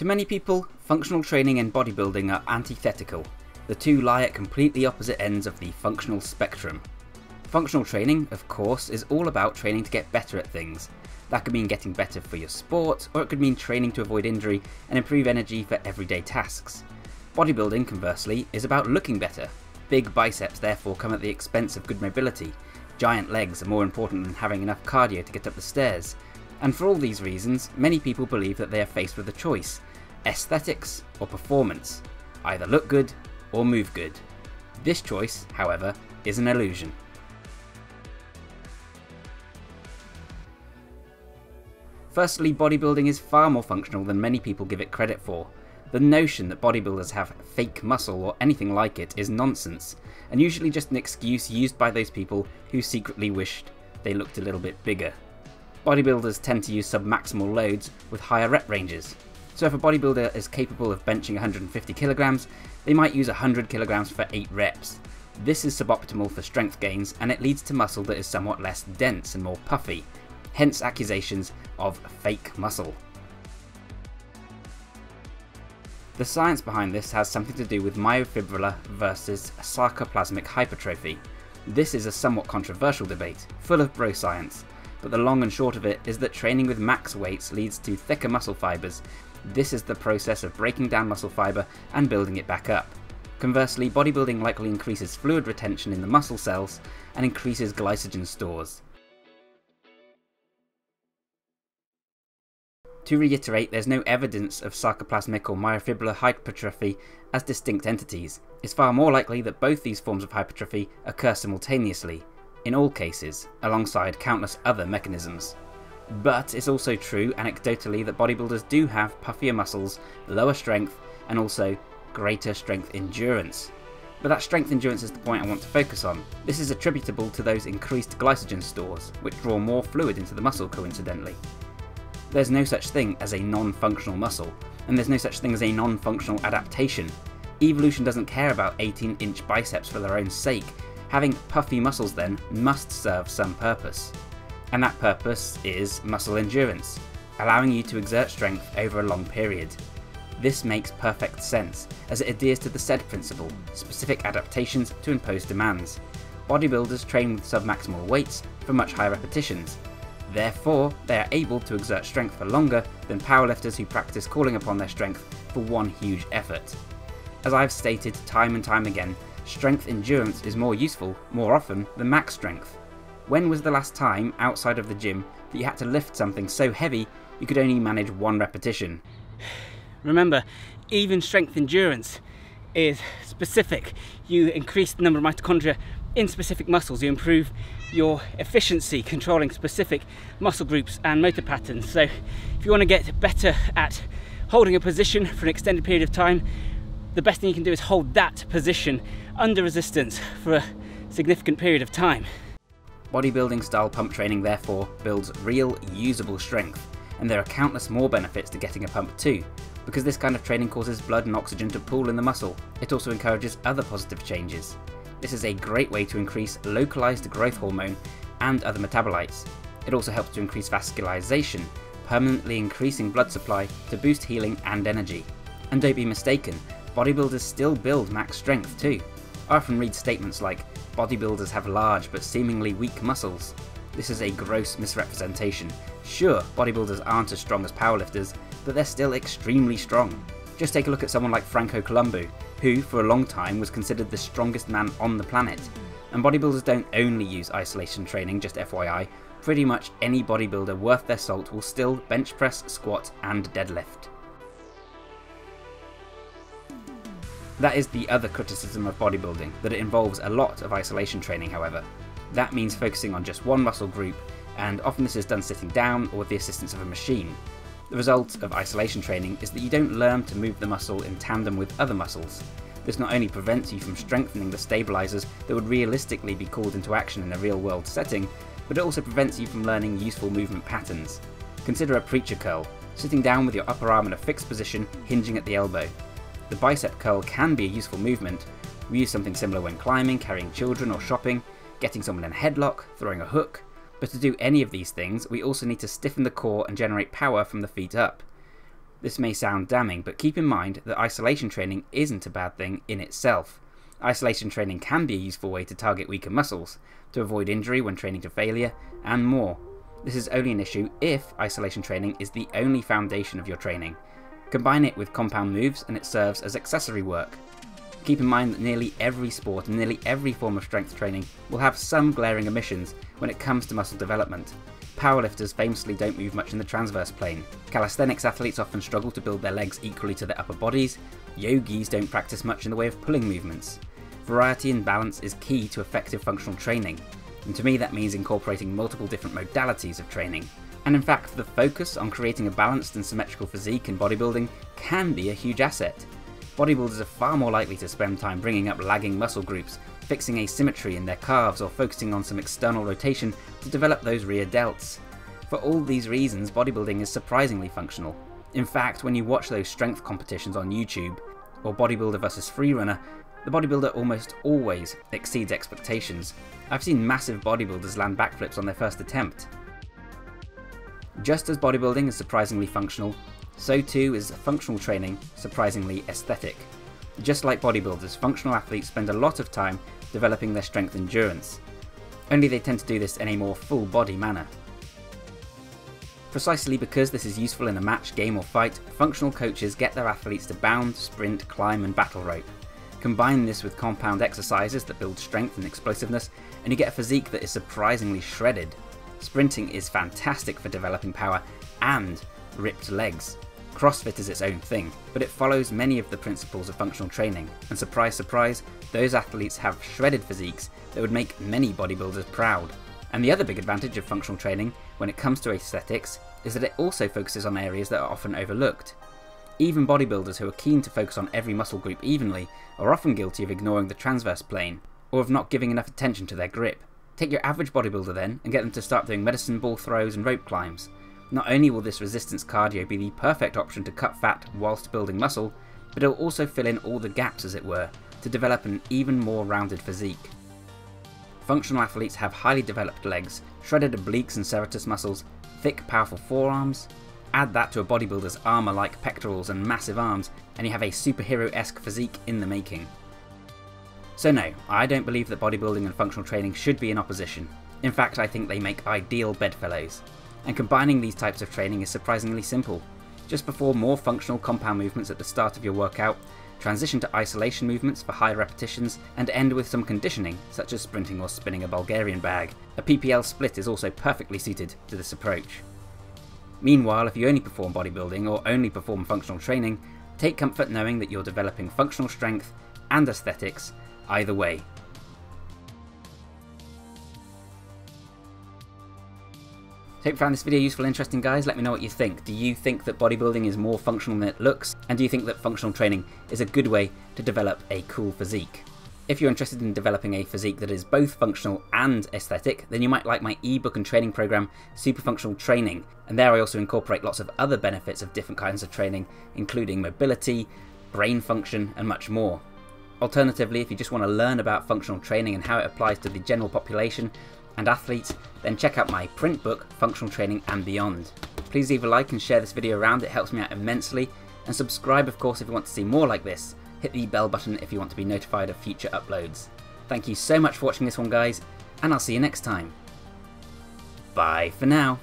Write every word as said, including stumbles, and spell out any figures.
To many people, functional training and bodybuilding are antithetical. The two lie at completely opposite ends of the functional spectrum. Functional training, of course, is all about training to get better at things. That could mean getting better for your sport, or it could mean training to avoid injury and improve energy for everyday tasks. Bodybuilding, conversely, is about looking better. Big biceps therefore come at the expense of good mobility. Giant legs are more important than having enough cardio to get up the stairs. And for all these reasons, many people believe that they are faced with a choice: aesthetics or performance. Either look good or move good. This choice, however, is an illusion. Firstly, bodybuilding is far more functional than many people give it credit for. The notion that bodybuilders have fake muscle or anything like it is nonsense, and usually just an excuse used by those people who secretly wished they looked a little bit bigger. Bodybuilders tend to use submaximal loads with higher rep ranges. So if a bodybuilder is capable of benching one hundred fifty kilograms, they might use one hundred kilograms for eight reps. This is suboptimal for strength gains, and it leads to muscle that is somewhat less dense and more puffy, hence accusations of fake muscle. The science behind this has something to do with myofibrillar versus sarcoplasmic hypertrophy. This is a somewhat controversial debate, full of bro science, but the long and short of it is that training with max weights leads to thicker muscle fibers. This is the process of breaking down muscle fiber and building it back up. Conversely, bodybuilding likely increases fluid retention in the muscle cells and increases glycogen stores. To reiterate, there's no evidence of sarcoplasmic or myofibrillar hypertrophy as distinct entities. It's far more likely that both these forms of hypertrophy occur simultaneously, in all cases, alongside countless other mechanisms. But it's also true, anecdotally, that bodybuilders do have puffier muscles, lower strength, and also greater strength endurance. But that strength endurance is the point I want to focus on. This is attributable to those increased glycogen stores, which draw more fluid into the muscle coincidentally. There's no such thing as a non-functional muscle, and there's no such thing as a non-functional adaptation. Evolution doesn't care about eighteen inch biceps for their own sake. Having puffy muscles then must serve some purpose. And that purpose is muscle endurance, allowing you to exert strength over a long period. This makes perfect sense, as it adheres to the said principle, specific adaptations to impose demands. Bodybuilders train with submaximal weights for much higher repetitions. Therefore, they are able to exert strength for longer than powerlifters who practice calling upon their strength for one huge effort. As I've stated time and time again, strength endurance is more useful, more often, than max strength. When was the last time, outside of the gym, that you had to lift something so heavy you could only manage one repetition? Remember, even strength endurance is specific. You increase the number of mitochondria in specific muscles, you improve your efficiency controlling specific muscle groups and motor patterns. So if you want to get better at holding a position for an extended period of time, the best thing you can do is hold that position under resistance for a significant period of time. Bodybuilding style pump training therefore builds real usable strength, and there are countless more benefits to getting a pump too, because this kind of training causes blood and oxygen to pool in the muscle. It also encourages other positive changes. This is a great way to increase localized growth hormone and other metabolites. It also helps to increase vascularization, permanently increasing blood supply to boost healing and energy. And don't be mistaken, bodybuilders still build max strength too. I often read statements like, bodybuilders have large but seemingly weak muscles. This is a gross misrepresentation. Sure, bodybuilders aren't as strong as powerlifters, but they're still extremely strong. Just take a look at someone like Franco Columbu, who for a long time was considered the strongest man on the planet. And bodybuilders don't only use isolation training, just F Y I, pretty much any bodybuilder worth their salt will still bench press, squat and deadlift. That is the other criticism of bodybuilding, that it involves a lot of isolation training however. That means focusing on just one muscle group, and often this is done sitting down or with the assistance of a machine. The result of isolation training is that you don't learn to move the muscle in tandem with other muscles. This not only prevents you from strengthening the stabilizers that would realistically be called into action in a real-world setting, but it also prevents you from learning useful movement patterns. Consider a preacher curl, sitting down with your upper arm in a fixed position, hinging at the elbow. The bicep curl can be a useful movement. We use something similar when climbing, carrying children or shopping, getting someone in a headlock, throwing a hook. But to do any of these things, we also need to stiffen the core and generate power from the feet up. This may sound damning, but keep in mind that isolation training isn't a bad thing in itself. Isolation training can be a useful way to target weaker muscles, to avoid injury when training to failure, and more. This is only an issue if isolation training is the only foundation of your training. Combine it with compound moves and it serves as accessory work. Keep in mind that nearly every sport and nearly every form of strength training will have some glaring omissions when it comes to muscle development. Powerlifters famously don't move much in the transverse plane. Calisthenics athletes often struggle to build their legs equally to their upper bodies. Yogis don't practice much in the way of pulling movements. Variety and balance is key to effective functional training, and to me that means incorporating multiple different modalities of training. And in fact, the focus on creating a balanced and symmetrical physique in bodybuilding can be a huge asset. Bodybuilders are far more likely to spend time bringing up lagging muscle groups, fixing asymmetry in their calves, or focusing on some external rotation to develop those rear delts. For all these reasons, bodybuilding is surprisingly functional. In fact, when you watch those strength competitions on YouTube, or bodybuilder versus freerunner, the bodybuilder almost always exceeds expectations. I've seen massive bodybuilders land backflips on their first attempt. Just as bodybuilding is surprisingly functional, so too is functional training surprisingly aesthetic. Just like bodybuilders, functional athletes spend a lot of time developing their strength endurance, only they tend to do this in a more full body manner. Precisely because this is useful in a match, game or fight, functional coaches get their athletes to bound, sprint, climb and battle rope. Combine this with compound exercises that build strength and explosiveness, and you get a physique that is surprisingly shredded. Sprinting is fantastic for developing power and ripped legs. CrossFit is its own thing, but it follows many of the principles of functional training, and surprise surprise, those athletes have shredded physiques that would make many bodybuilders proud. And the other big advantage of functional training when it comes to aesthetics is that it also focuses on areas that are often overlooked. Even bodybuilders who are keen to focus on every muscle group evenly are often guilty of ignoring the transverse plane, or of not giving enough attention to their grip. Take your average bodybuilder then, and get them to start doing medicine ball throws and rope climbs. Not only will this resistance cardio be the perfect option to cut fat whilst building muscle, but it will also fill in all the gaps, as it were, to develop an even more rounded physique. Functional athletes have highly developed legs, shredded obliques and serratus muscles, thick powerful forearms. Add that to a bodybuilder's armour-like pectorals and massive arms, and you have a superhero-esque physique in the making. So no, I don't believe that bodybuilding and functional training should be in opposition. In fact, I think they make ideal bedfellows. And combining these types of training is surprisingly simple. Just perform more functional compound movements at the start of your workout, transition to isolation movements for high repetitions, and end with some conditioning, such as sprinting or spinning a Bulgarian bag. A P P L split is also perfectly suited to this approach. Meanwhile, if you only perform bodybuilding or only perform functional training, take comfort knowing that you're developing functional strength and aesthetics either way. So hope you found this video useful and interesting, guys. Let me know what you think. Do you think that bodybuilding is more functional than it looks? And do you think that functional training is a good way to develop a cool physique? If you're interested in developing a physique that is both functional and aesthetic, then you might like my ebook and training program, Super Functional Training. And there I also incorporate lots of other benefits of different kinds of training, including mobility, brain function, and much more. Alternatively, if you just want to learn about functional training and how it applies to the general population and athletes, then check out my print book, Functional Training and Beyond. Please leave a like and share this video around, it helps me out immensely. And subscribe, of course, if you want to see more like this. Hit the bell button if you want to be notified of future uploads. Thank you so much for watching this one, guys, and I'll see you next time. Bye for now.